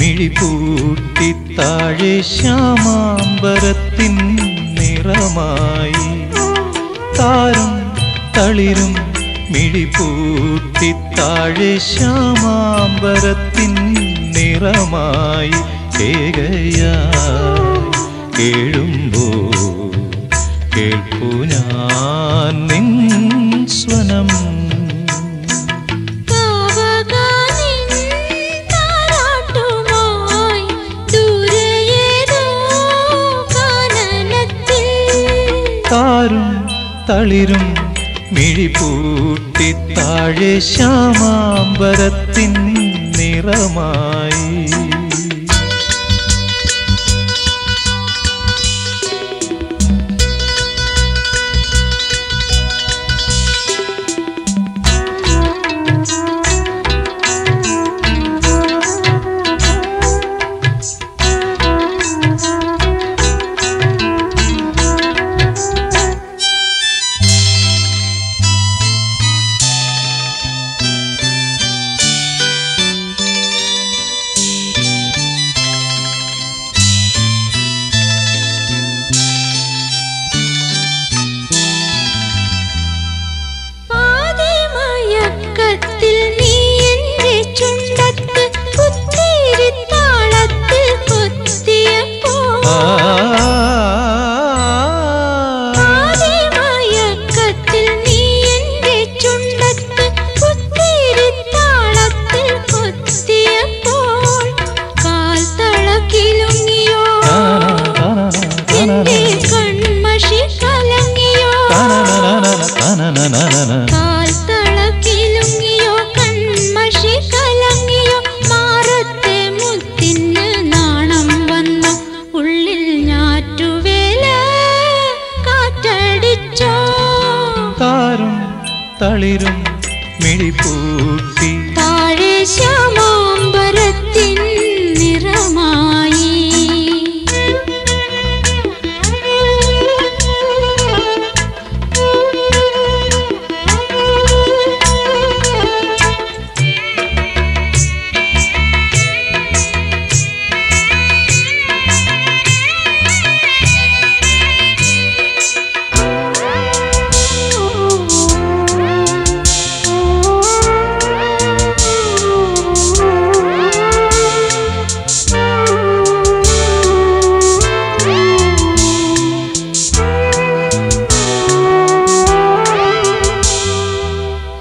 മിഴിപൂട്ടി താഴെ ശ്യാമാംബരത്തിൻ നിറമായി. താരം തളിരും മിഴിപൂട്ടി താഴെ ശ്യാമാംബരത്തിൻ നിറമായി. കേഴുമ്പോൾ കേൾപ്പു ഞാൻ നിൻ സ്വനം. താരും തളിരും മിഴിപൂട്ടി താഴെ ശ്യാമാംബരത്തിൻ നിറമായി. തളിരും മിഴിപൂട്ടി താഴെ ശ്യാമാംബരത്തിൻ നിറമായി.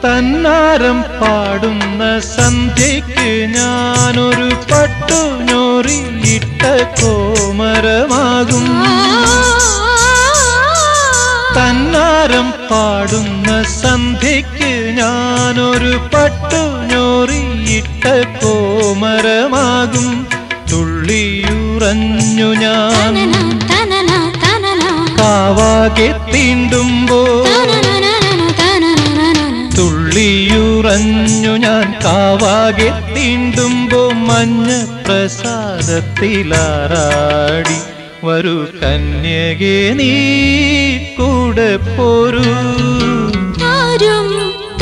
തന്നാരം പാടുന്ന സന്ധ്യയ്ക്ക് ഞാനൊരു പട്ടുനൂറിയിട്ട കോമരമാകും. തന്നാരം പാടുന്ന സന്ധ്യയ്ക്ക് ഞാനൊരു പട്ടുനൂറിയിട്ട കോമരമാകും. തുള്ളിയുറഞ്ഞു ഞാൻ കാവാകെ തീണ്ടുമ്പോ, തുള്ളിയുറഞ്ഞു ഞാൻ കാവാകെ തീണ്ടുമ്പോ മഞ്ഞ പ്രസാദത്തിലാറാടി വരൂ കന്യകേ നീ കൂടെ പോരൂ. താരും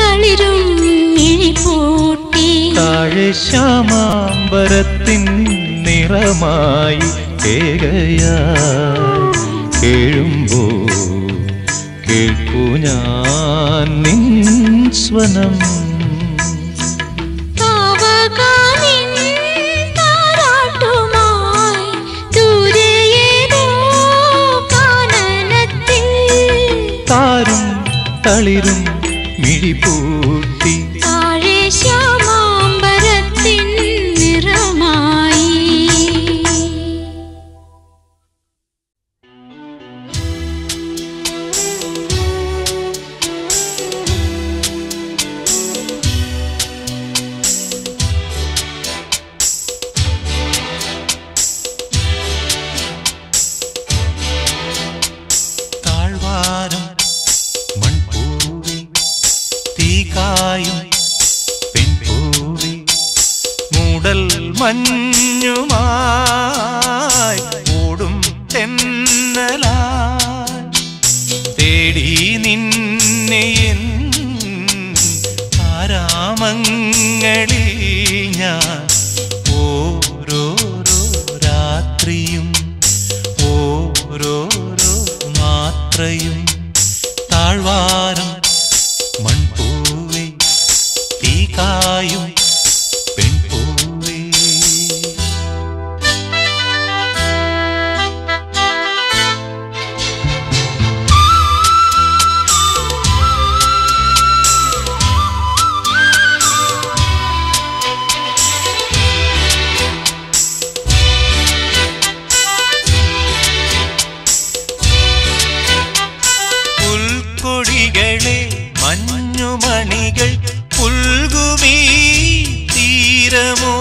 തളിരും മിഴിപൂട്ടി താഴെ ശ്യാമാംബരത്തിൻ നിറമായി. കേഴുമ്പോൾ കേൾക്കൂ ഞാൻ നിൻ സ്വനം. താരും തളിരും മിഴിപൂട്ടി താഴെ ശ്യാമാംബരത്തിൻ നിറമായി. മഞ്ഞുമായി ഓടും തെന്നലായി തേടി നിന്നെ താരാമങ്ങളിൽ ഞാൻ மணிகள் புல்குமீ தீரமோ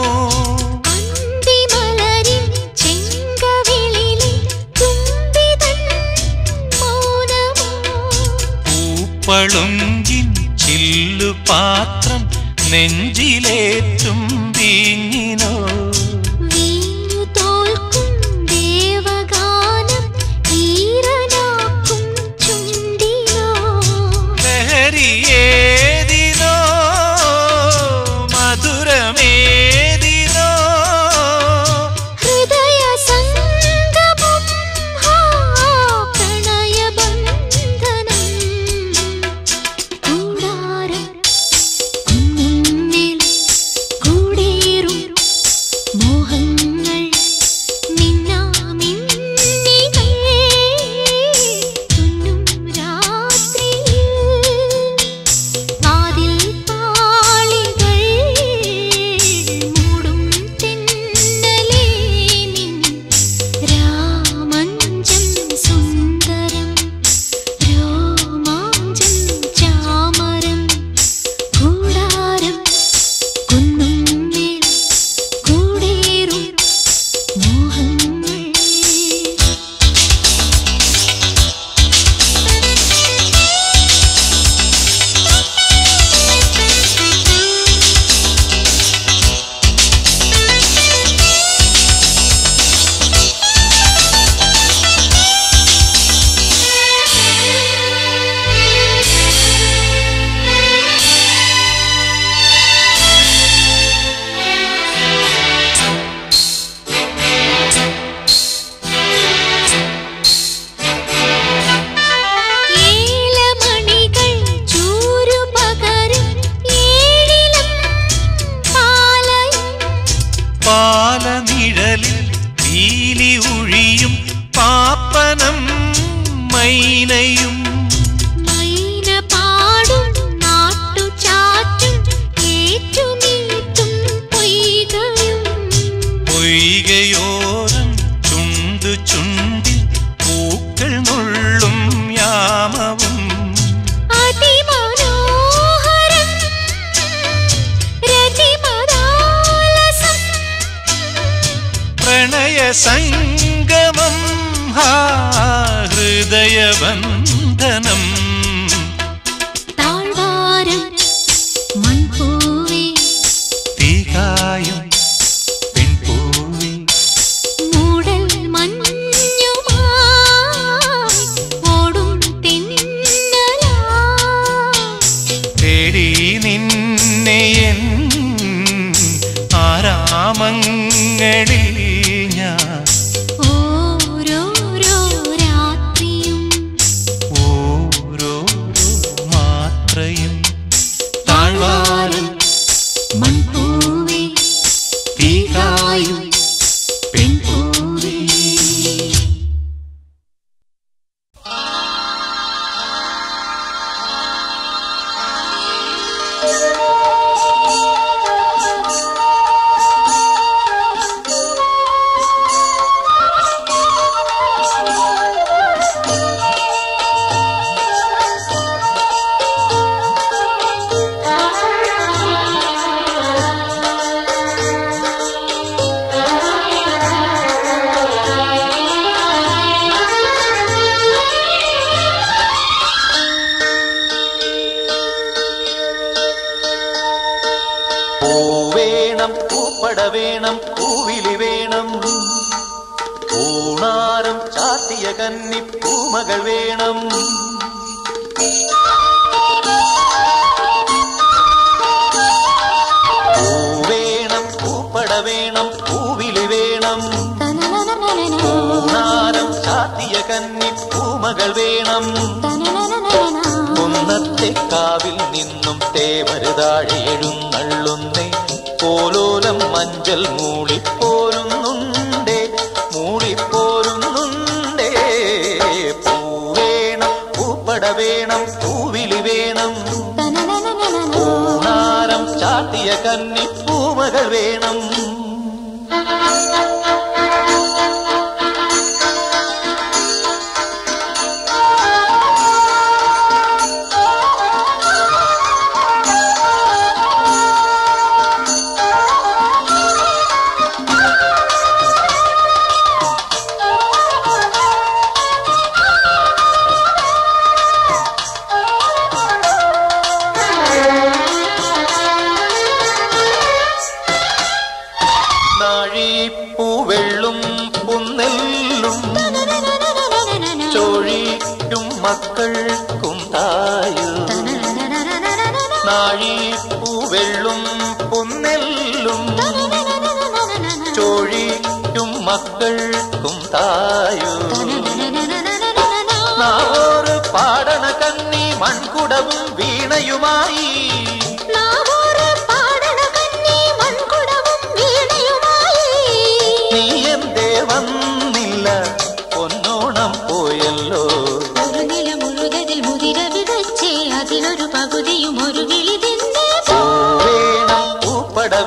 பூப்பளுஞ்சின் சில்லு பாத்திரம் நெஞ்சிலேற்றும் வீங்கினோ संगमं हा हृदय बंधनं ताळवारं मनपूवे तीकायं पिनपूवे मूडल मन्युमाय ओडुं तिन्नलाय तेरी निन्ने एन आरामंगळिल നാഴി പൂവെള്ളും പൊന്നെല്ലും ചോഴിക്കും മക്കൾക്കും തായു നാവോർ പാടണ കന്നി മൺകുടവും വീണയുമായി നീ എന്തേ വന്നില്ല പൊന്നോണം പോയല്ലോ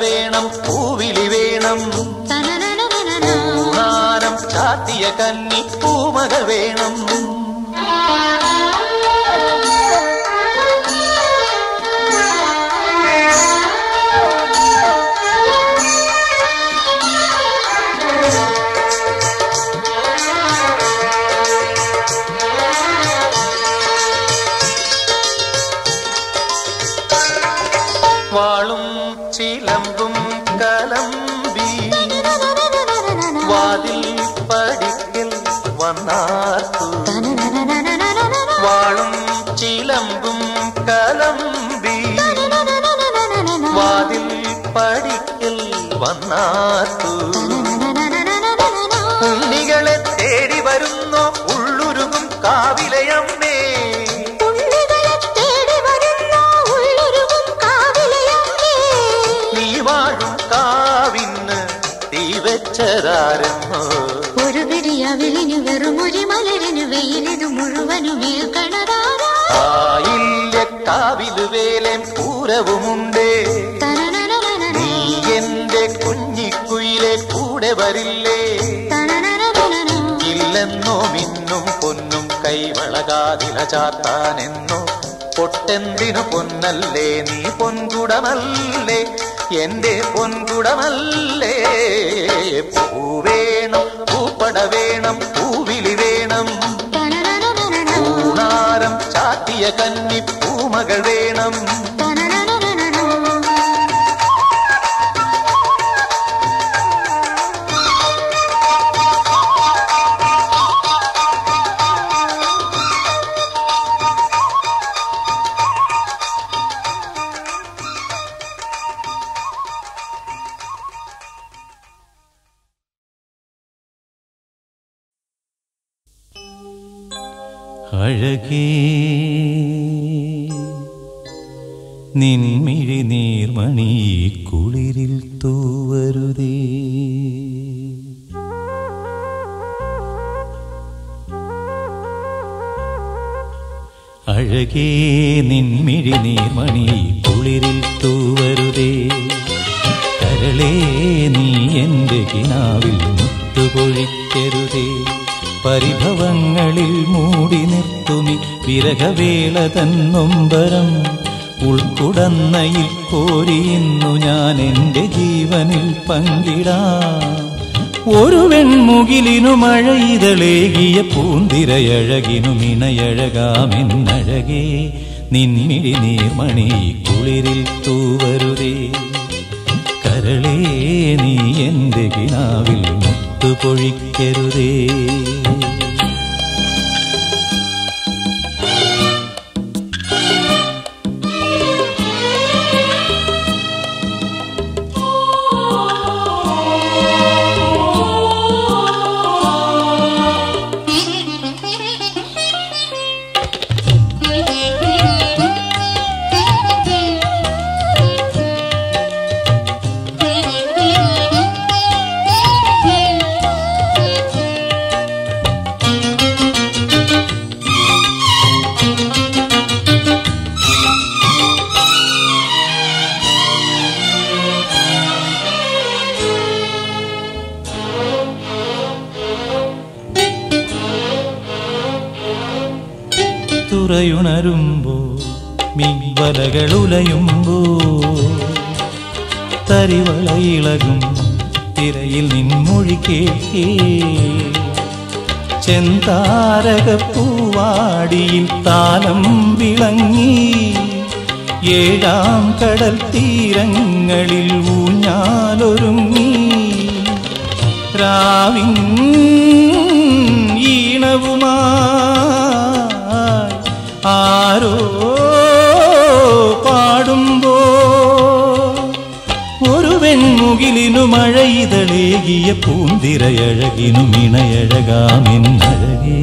വേണം പൂവിളി വേണം പൂവാരം ചാത്തിയ കന്നി പൂമക വേണം വാളും ചിലമ്പും കലമ്പി വാതിൽ പടിക്കൽ വന്നാർത്തു വാളും ചിലമ്പും കലമ്പി വാതിൽ പടിക്കൽ വന്നാർത്തു ഉണ്ണികളെ തേടി വരുന്നു ഉള്ളുരുകും കാവിലയമ്മേ ഒരു പിടിയ വിളിനു വെറുമൊരു മലരിനു വെയിലിനു മുഴുവനും കാവിലുവേലൻ പൂരവുമുണ്ട് നീ എന്റെ കുഞ്ഞിക്കുയിലെ കൂടെ വരില്ലേ ഇല്ലെന്നോ മിന്നും പൊന്നും കൈവളകാതില ചാത്താനെന്നോ പൊട്ടെന്തിനു പൊന്നല്ലേ നീ പൊൻകുടമല്ലേ എന്റെ പൊൻകുടമല്ലേ പൂവേണം പൂപ്പട വേണം പൂവിളി വേണം പൂനാരം ചാത്തിയ കന്നി പൂമകൾ വേണം അഴകേ നിൻമിഴി നീർമണി കുളിരിൽ തൂവരുതേ അഴകേ നിൻമിഴി നീർമണി കുളിരിൽ തൂവരുതേ കരളേ നീ എൻ്റെ കിനാവിൽ മുത്തുപൊഴിക്കരുതേ പരിഭവങ്ങളിൽ മൂടി നിർത്തുമി വിരഹവേള തന്നൊമ്പരം ഉൾക്കുടന്നയിൽ കോരിയുന്നു ഞാൻ എൻ്റെ ജീവനിൽ പങ്കിടാം ഒരു വെൺമുകിലിനു മഴയിതളേകിയ പൂന്തിരയഴകിനു മിണയഴകാമെന്നഴകേ നിൻമിഴി നീർമണി കുളിരിൽ തൂവരുതേ കരളേ നീ എൻ്റെ കിനാവിൽ പൊഴിക്കരുതേ ുമ്പോ മിവലകളുലയുമ്പോ തരിവളയിളകും തിരയിൽ നിൻമൊഴി കേൾക്കേ ചെന്താരകപ്പൂവാടിയിൽ താലം വിളങ്ങി ഏഴാം കടൽ തീരങ്ങളിൽ ഊഞ്ഞാലൊരുങ്ങി രാവിൻ ഈണവുമാ ആരോ പാടും മുകിലിനു മഴയിതളേകിയ പൂന്തിരയഴകിനു മിണയഴകാമിൻ അഴകേ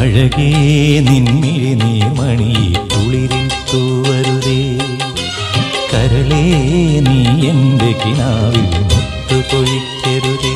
അഴകേ നിന്നിഴി നീർമണിയെ കുളിരിൽ തൂവരുതേ കരളേ നീ എൻ്റെ കിനാവിൽ മുത്തുപൊഴിക്കരുതേ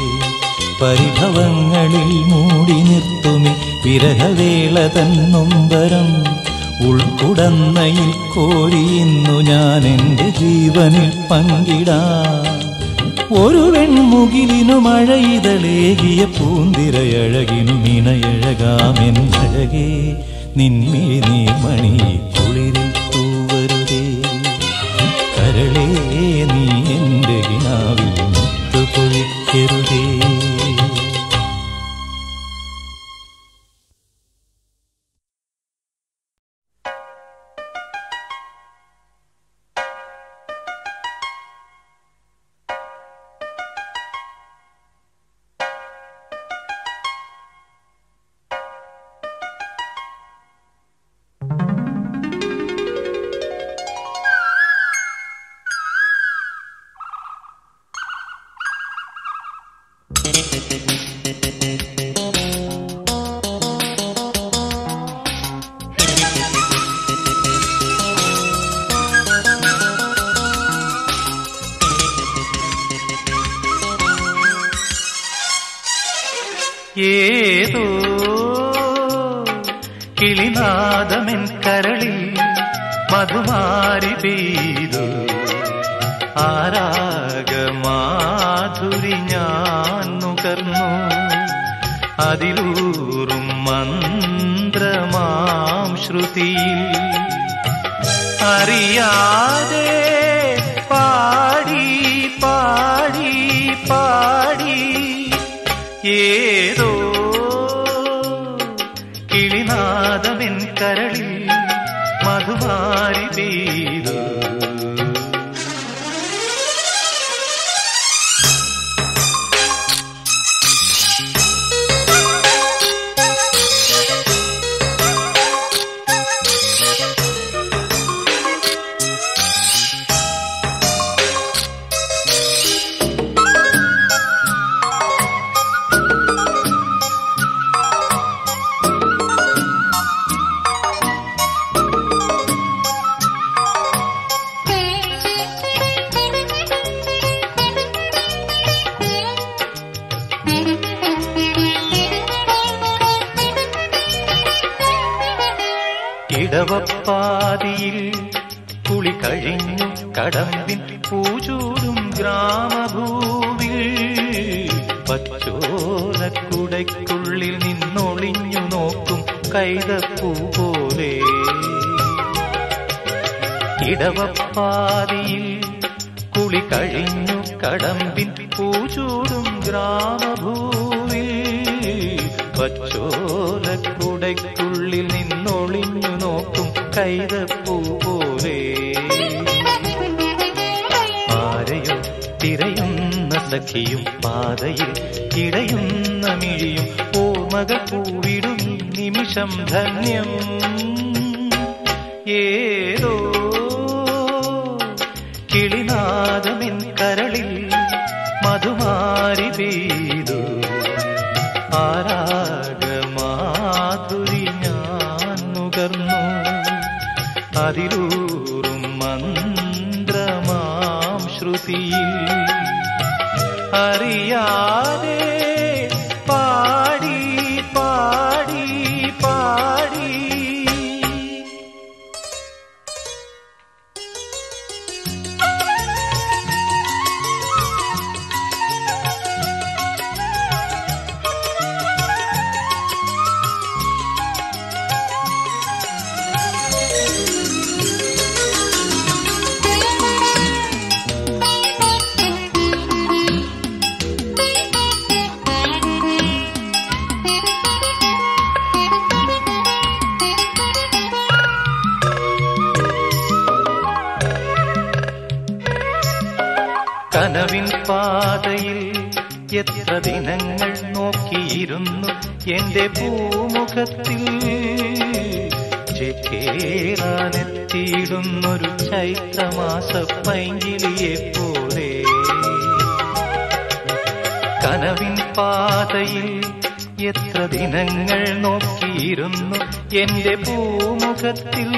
തുളി കഴിഞ്ഞു കടമ്പിൻ പൂച്ചൂടും ഗ്രാമഭൂവിൽ പച്ചോലക്കുടയ്ക്കുള്ളിൽ നിന്നൊളിഞ്ഞു നോക്കും കൈതപ്പൂ പോലെ ആരെയോ തിരയുന്ന സഖിയും പാതയിൽ ഇടയുന്ന മിഴിയും ഓർമ്മകൾ പൂവിടും നിമിഷം ധന്യം ഏതോ കിളിനാദമിൻ കരളിൽ മധുമാരി പെയ്തു ആരാഗമാധുരി ഞാൻ നുകർന്നു അതിലൂറും മന്ത്രമാം ശ്രുതിയിൽ അറിയാതെ പാടി പാടി പാടി കനവിൻ പാതയിൽ എത്ര ദിനങ്ങൾ നോക്കിയിരുന്നു എന്റെ പൂമുഖത്തിൽ ചേക്കേറാനെത്തിയിടുന്നൊരു ചൈത്രമാസപ്പൈങ്കിളിയെ പോലെ കനവിൻ പാതയിൽ എത്ര ദിനങ്ങൾ നോക്കിയിരുന്നു എന്റെ പൂമുഖത്തിൽ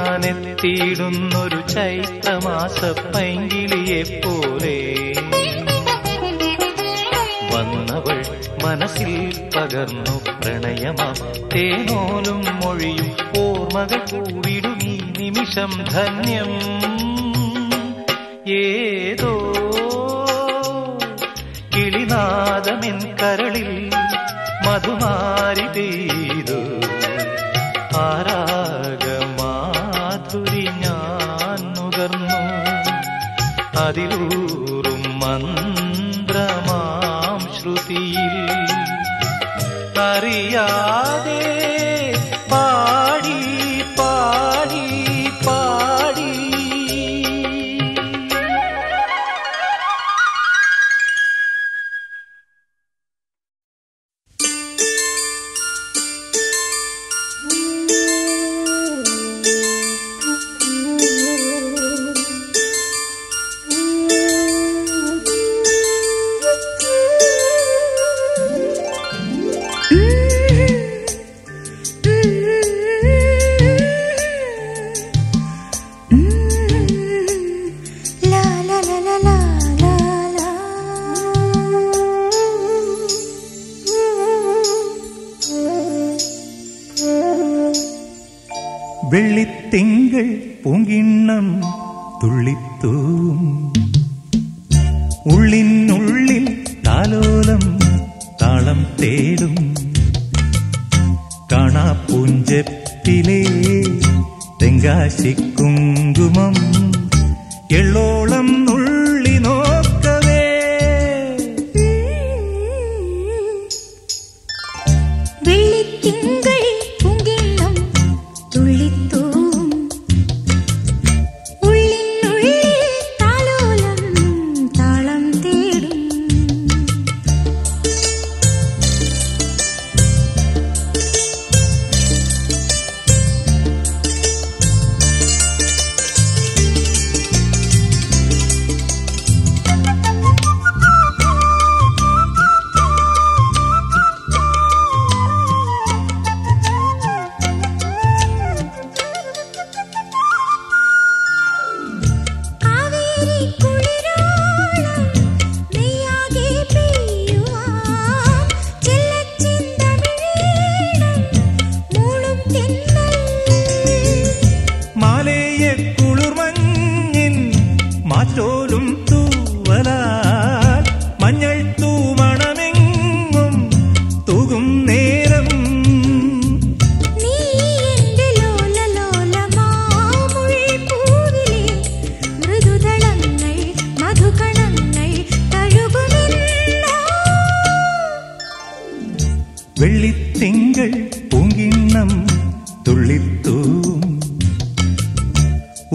ാനെത്തിയിടുന്നൊരു ചൈത്രമാസപ്പൈങ്കിളിയെ പോലെ വന്നവൾ മനസ്സിൽ പകർന്നു പ്രണയമാ തേനോലും മൊഴിയും ഓർമ്മകൾ കൂവിടും ഈ നിമിഷം ധന്യം ഏതോ കിളിനാദമെൻ കരളിൽ മധുമാരി പെയ്തു ആരാഗമാധുരി ഞാൻ നുകർന്നു അതിലൂറും മന്ത്രമാം ശ്രുതിയിൽ അറിയാതെ പാടി പാടി പാടി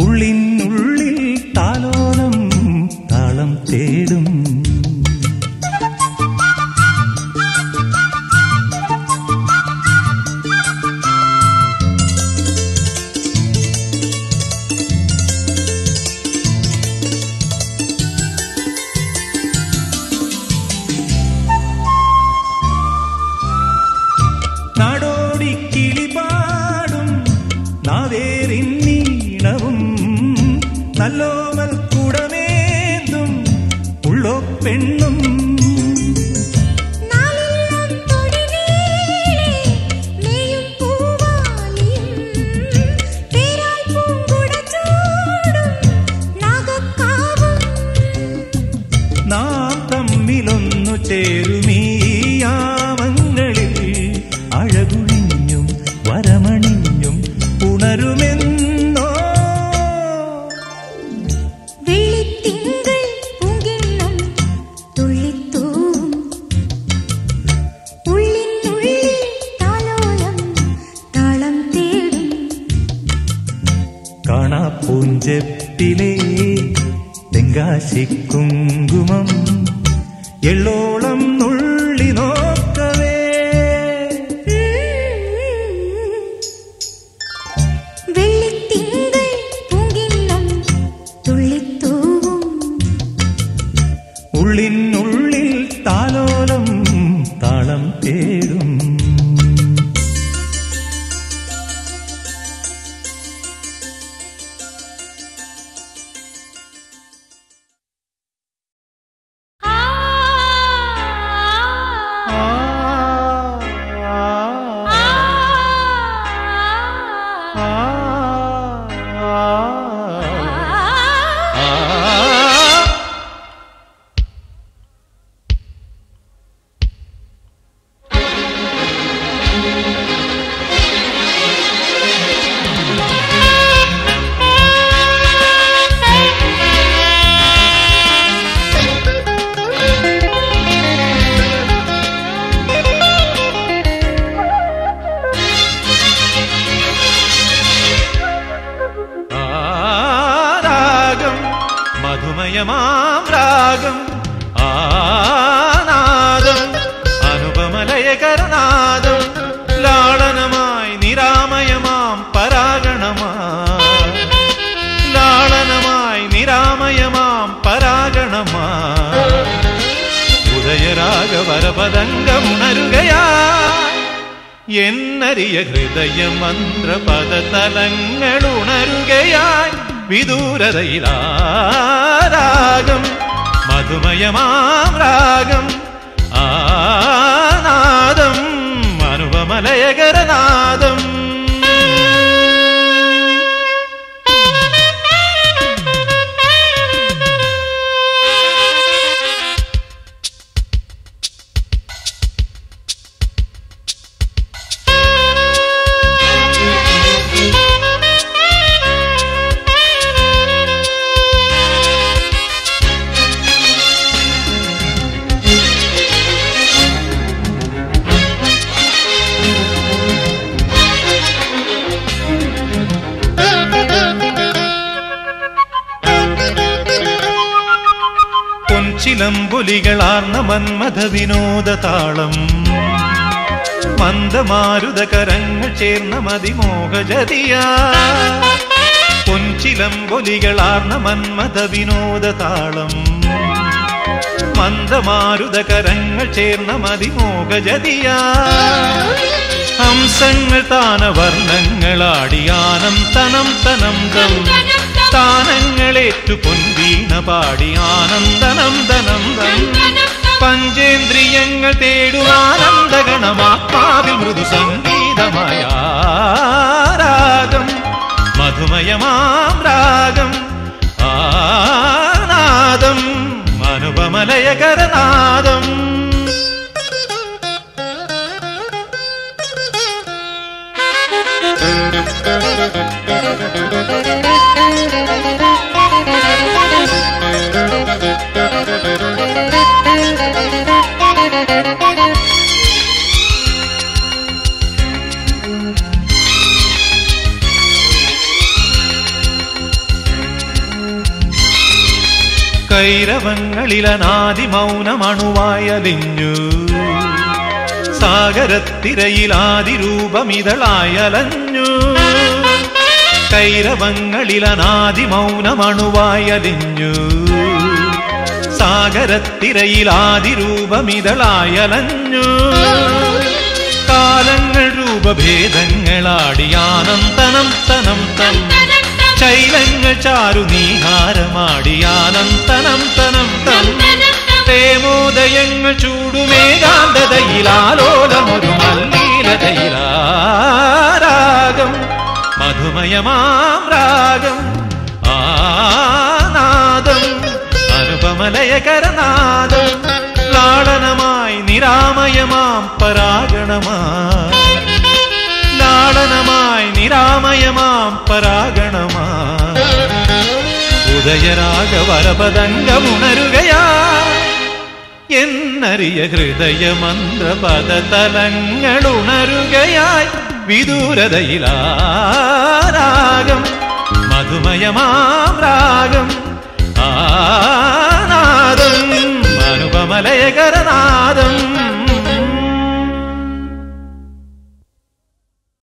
ഉള്ളിനുള്ളിൽ താലോലം താളം തേടും നല്ലോമൽ കുടമേന്തും ഉള്ളോ പെണ്ണും നാം തമ്മിലൊന്നു ചേരുമീ യാമങ്ങളിൽ അഴകുളിഞ്ഞും വരമണിഞ്ഞും ഉണരുമെന്ന് പൂഞ്ചെപ്പിലെ തെങ്കാശിക്കുങ്കുമം എള്ളോളം നുള്ളി നോക്കവേ വെള്ളിത്തിങ്കൾ പൂങ്കിന്നം തുള്ളിത്തൂവും ഉള്ളിനുള്ളിൽ താലോലം താളം തേടും മധുമയമാരാഗം ആനാദം അനുപമലയ കരുനാദം ലാളനമായി നിരാമയമാം പരാഗണമായി ലാളനമായി നിരാമയമാം പരാഗണമായി ഉദയരാഗവരപതംഗം ഉണരുകയാ എന്നറിയ ഹൃദയ മന്ത്രപദതലങ്ങൾ ഉണരുകയായി വിദൂരതയിലാരാഗം മധുമയമാം രാഗം ആനാദം അനുപമലയകരനാദം ചിലമ്പൊലികളാർന്ന മന്മഥ വിനോദ താളം മന്ദമാരുത കരങ്ങൾ ചേർന്ന മതിമോഹജതിയ പൊൻചിലമ്പൊലികളാർന്ന മന്മഥ വിനോദ താളം മന്ദമാരുത കരങ്ങൾ ചേർന്ന മതിമോഹജതിയ ഹംസങ്ങൾ താന വർണ്ണങ്ങളാടിയാനം തനം തനം തം താനങ്ങളേറ്റു പൊൻവീണ പാടി ആനന്ദനന്ദനന്ദം പഞ്ചേന്ദ്രിയങ്ങൾ തേടും ആനന്ദഗണമാത്മാവിൽ മൃദു സംഗീതമായ രാഗം മധുമയമാം രാഗം ആനാദം അനുപമലയകരനാദം കൈരവങ്ങളിലനാദി മൗനമണുവായലിഞ്ഞു സാഗരത്തിരയിലാദിരൂപമിതളായലഞ്ഞു കൈരവങ്ങളിലനാദി മൗനമണുവായലിഞ്ഞു സാഗരത്തിരയിലാദിരൂപമിതളായലഞ്ഞു കാലങ്ങൾ രൂപഭേദങ്ങളാടിയാനന്തനം തനം തൻ ശൈലങ്ങൾ ചാരുനീഹാരമാടിയാനന്തനം തനം തൻ പ്രേമോദയങ്ങൾ ചൂടുമേകാന്തതയിലാലോലമൊരു മല്ലീലതയിലാരാഗം മധുമയമാം രാഗം ആനാദം അനുപമലയകരനാദം ലാളനമായി നിരാമയമാം പരാഗണമാം ലാളനമായി നിരാമയമാം പരാഗണമാം ഉദയരാഗവരപദംഗമുണരുകയാ എന്നറിയ ഹൃദയമന്ത്രപദതലങ്ങളുണരുകയായി വിദൂരതയിലാരാഗം മധുമയമാം രാഗം ആ